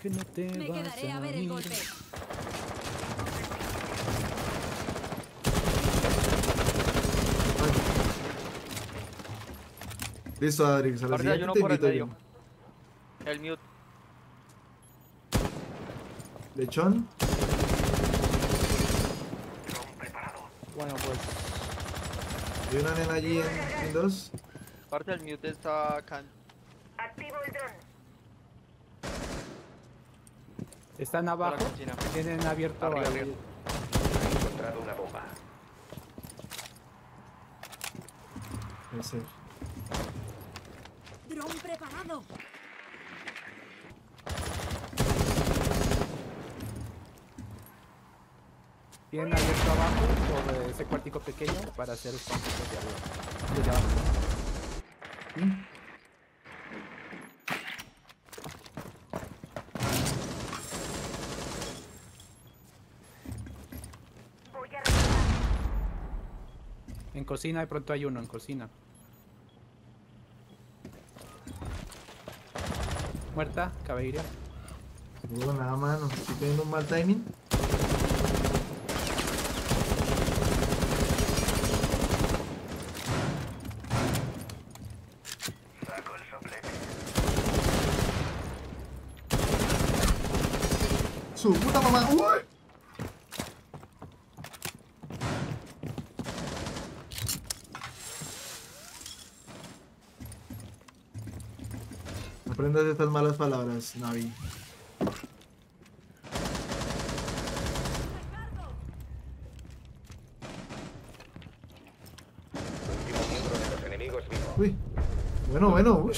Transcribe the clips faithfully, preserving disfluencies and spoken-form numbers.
que no te me vas quedaré a, a ver el golpe. Listo, Adrix, a la siguiente no te invito el, yo. El mute. Lechón. Bueno, pues. Hay una nena allí en, en dos. Parte del mute está acá. Activo el dron. Están abajo. Tienen abierto arriba, arriba. He encontrado una bomba. Ese. Dron preparado. Tienen abierto abajo por ese cuartico pequeño para hacer los cuarticos de arriba. Desde abajo. ¿Sí? Voy a recuperar. En cocina de pronto hay uno, en cocina. Muerta, caballería. No, nada, mano. Estoy teniendo un mal timing. ¡Su puta mamá! ¡Uy! Aprendas estas malas palabras, Navi. Uy. Bueno, bueno, uy.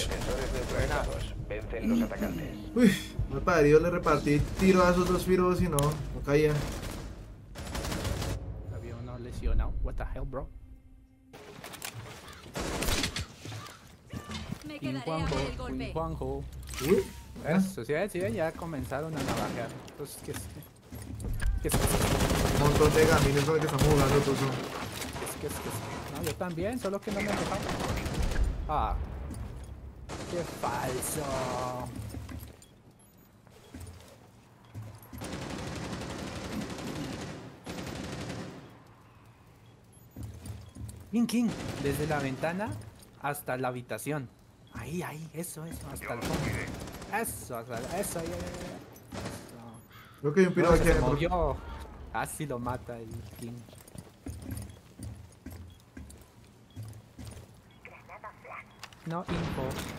Vencen los atacantes. Uy. Mal parido, le repartí tiro a esos dos piros y no, no caía. Había uno lesionado. What the hell, bro? Me quedaré a ver el golpe. Pin Juanjo. ¿Sí? Eso, sí, sí, ya comenzaron a navajear. Entonces, ¿qué es? ¿Qué es? Un montón de gamines con el que estamos jugando, tú. ¿Qué es? ¿Qué es? ¿Qué es? No, yo también, solo que no me han dejado. Ah. Qué falso. King, King, desde la ventana hasta la habitación. Ahí, ahí, eso, eso, hasta el fondo. Eso, hasta el, eso, ya, ya, ya. Creo que hay un piro aquí adentro. Casi lo mata el King. No info,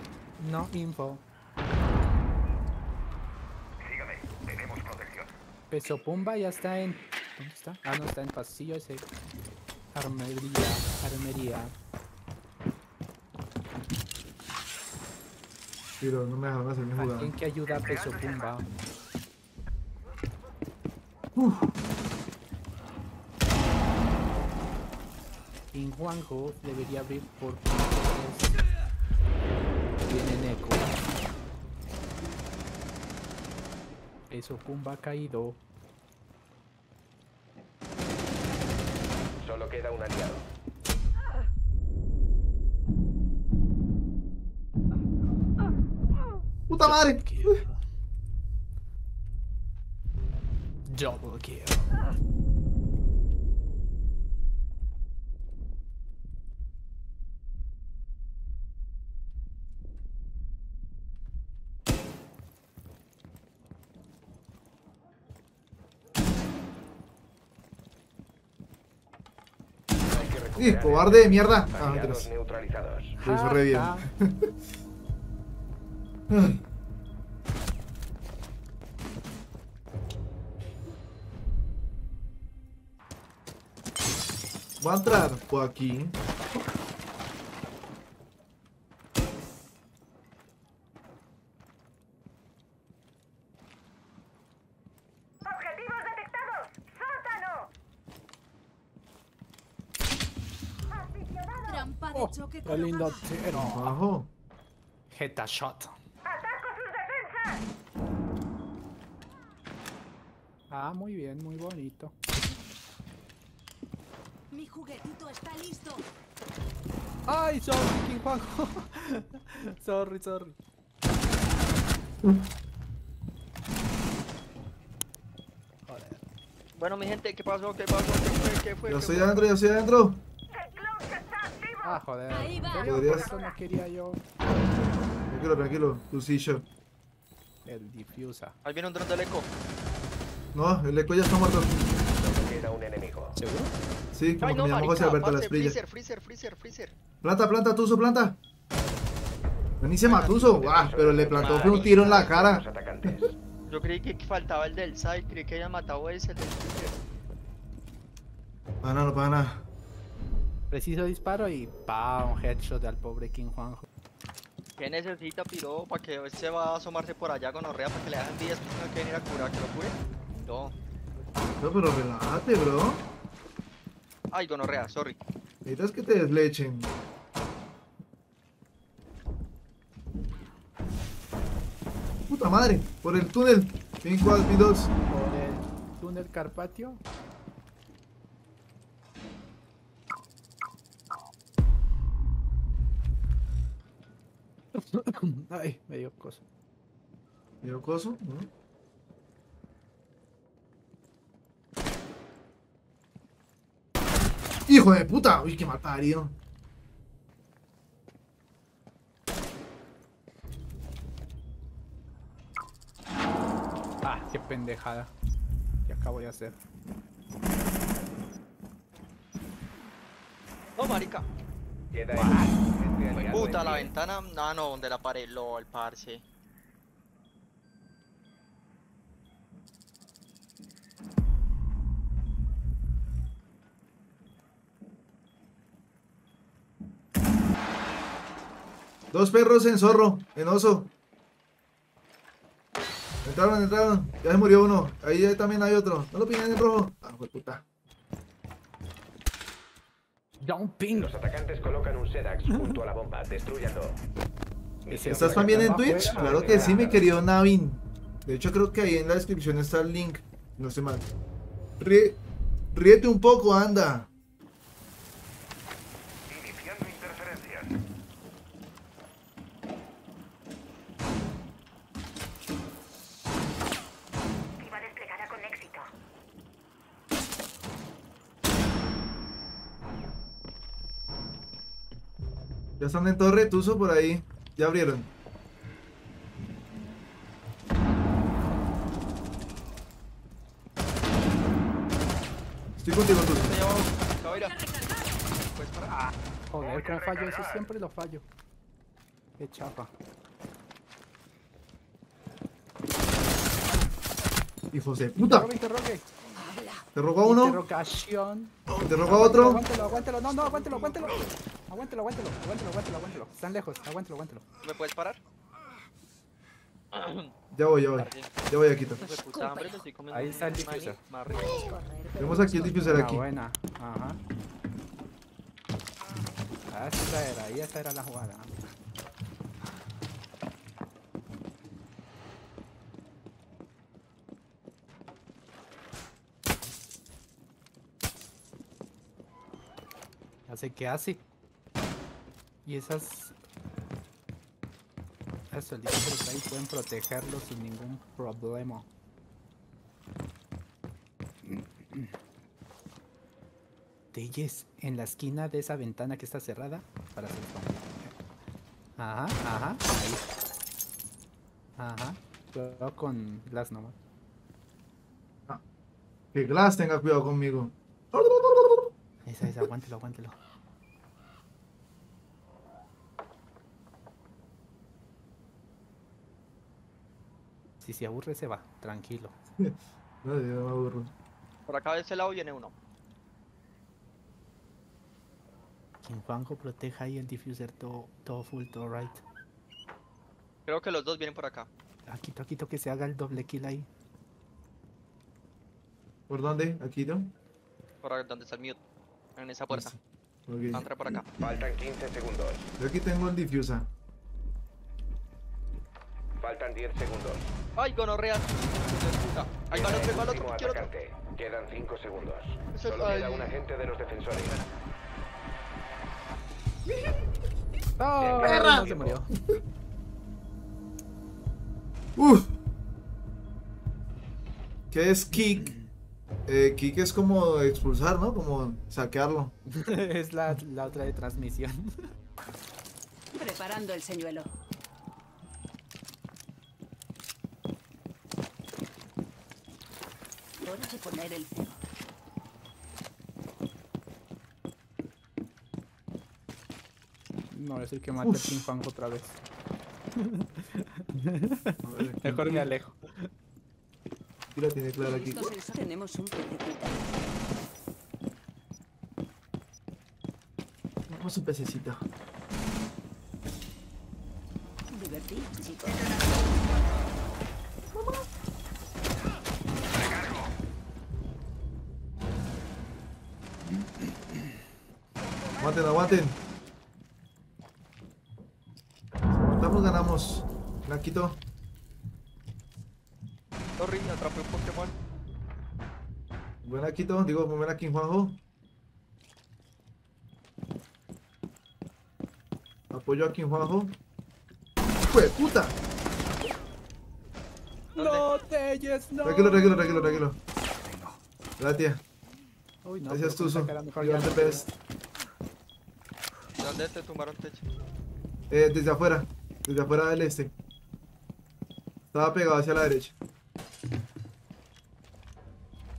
no info. Sígame, tenemos protección. Peso Pumba ya está en. ¿Dónde está? Ah, no, está en pasillo ese. Armería, armería. Tiro, no me dejaron hacer mi jugada. ¿Alguien que ayuda a Peso Pumba? Uff. Injuanjo debería abrir por puntos. Tienen eco. Peso Pumba ha caído. Solo queda un aliado. ¡Puta madre! Double kill. Sí, cobarde de mierda. Ah, no, neutralizados. Lo hizo re bien. Voy a entrar por aquí. Oh, ¡qué lindo tiro! ¡Abajo! ¡Heta shot! ¡Ataco sus defensas! Ah, muy bien, muy bonito. Mi juguetito está listo. ¡Ay, sorry, King Juanjo! Sorry, sorry. Bueno, mi gente, ¿qué pasó? ¿Qué pasó? ¿Qué fue? ¿Qué fue? Yo estoy adentro, yo estoy adentro. Ah, joder. Ahí va. Por eso no quería yo. Tranquilo, tranquilo, Lucillo. El difusa. Ahí viene un dron del eco. No, el eco ya está muerto. Era un enemigo. ¿Seguro? Sí, como Ay, no, que me llamó José Alberto Las Prillas. Freezer, freezer, freezer, freezer. Planta, planta, Tuzo, planta. Buenísima, Tuzo. Guau, pero le plantó un tiro en la cara. Yo creí que faltaba el del side, creí que habían matado ese, el del freezer. Pana, no, pana. Preciso disparo y pa, un headshot al pobre King Juanjo. ¿Qué necesita, piro? Para que se va a asomarse por allá con Orrea, para que le hagan diez personas que venir a curar, que lo cure. No. No, pero relájate, bro. Ay, gonorrea, sorry. Necesitas que te deslechen. Puta madre, por el túnel. cinco al dos. Por el túnel Carpatio. Ay, me dio coso. ¿Me dio coso? ¿No? ¡Hijo de puta! ¡Uy, qué mal parido! ¡Ah, qué pendejada! ¿Qué acabo de hacer? ¡No, marica! Queda ahí. ¡Puta, la ventana! ¡Ah, no! Donde la pared, lol, parce. Dos perros en zorro, en oso. Entraron, entraron. Ya se murió uno. Ahí también hay otro. No lo pingen en rojo. Ah, pues puta. Da un ping. Los atacantes colocan un sedax junto a la bomba. Destrúyanlo. ¿Estás también en Twitch? Claro que sí, mi querido Navin. De hecho, creo que ahí en la descripción está el link. No sé mal. Ríe, ríete un poco, anda. Ya están en torre, Tuzo, por ahí. Ya abrieron. Estoy contigo, Tuzo. Joder, que fallo, eso siempre lo fallo. Qué chapa. Hijo de puta. Te robó uno. Te robó otro. Aguántelo, aguántelo. No, no, aguántelo, aguántelo. Aguántelo, aguántelo, aguántelo, aguántelo, aguántelo. Están lejos, aguántelo, aguántelo. ¿Me puedes parar? Ya voy, ya voy. Ya voy a quitar. Ahí está el diffuser. Tenemos aquí el diffuser aquí. Buena, ajá. Ah, esa era, ahí esa era la jugada. Hace que hace. Y esas... Esos soldados ahí pueden protegerlo sin ningún problema. Telles en la esquina de esa ventana que está cerrada para hacer zombie. Ajá, ajá, ahí. Ajá, cuidado con Glass nomás. Ah, que Glass tenga cuidado conmigo. Esa, esa, aguántelo, aguántelo. Si se aburre se va, tranquilo. No, yo me aburro. Por acá de ese lado viene uno. Quien Juanjo proteja ahí el diffuser todo, todo full, todo right. Creo que los dos vienen por acá. Aquí, aquí, que se haga el doble kill ahí. ¿Por dónde? ¿Aquí, no? Por donde está el mute. En esa puerta. Okay. Entra por acá. Faltan quince segundos. Yo aquí tengo el diffuser. Faltan diez segundos. ¡Ay, gonorrea! ¡Ahí va el otro, ahí va el otro! ¡Quiero otro! Quedan cinco segundos. Eso solo queda un agente de los defensores. ¡Oh, perra! No se murió. ¡Uf! ¿Qué es kick? Eh, Kike es como expulsar, ¿no? Como saquearlo. Es la, la otra de transmisión. Preparando el señuelo. Hora de poner el fuego. No, es el que mata el Pingüango otra vez. Mejor me alejo. Y la tiene clara aquí. Tenemos un pececita. Tenemos un pececito. Divertido, chicos. Aguanten, aguanten. Si matamos, ganamos. La quito. Sorry, atrapé un Pokémon. Buena Quito, digo, buena King Juanjo. Apoyo a King Juanjo. ¡Jue puta! No te yes, no. Tranquilo, tranquilo, tranquilo, tranquilo. Gracias. Uy, no, gracias tú, Tuzo. You're the best. ¿Dónde te tumbaron techo? Eh, desde afuera. Desde afuera del este. Estaba pegado hacia la derecha.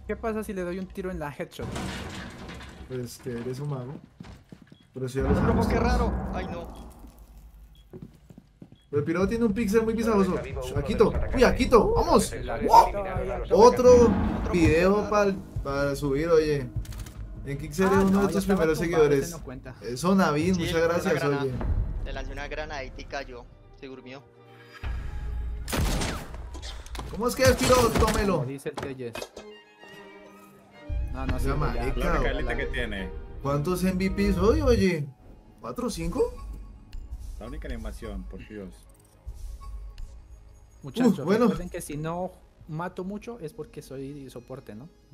¿Qué pasa si le doy un tiro en la headshot? Pues que eres un mago. Pero si ya lo sabes. ¡Qué raro! ¡Ay no! Pero el piloto tiene un pixel muy pisajoso. ¡Aquito! ¡Uy, Aquito! Uh, ¡Vamos! ¡Wow! Otro video para, para subir, oye. En Kixer ah, es uno no, de tus primeros seguidores. No Eso, eh, Navid, sí, muchas gracias, grana, oye. Le lancé una granadita y cayó. Se durmió. ¿Cómo es que el tiro? Tómelo. Como dice el Telles. No, no se llama. La recalita que tiene. ¿Cuántos M V Ps hoy, oye? ¿Cuatro o cinco? La única animación, por Dios. Muchachos, uh, bueno, recuerden que si no mato mucho es porque soy soporte, ¿no?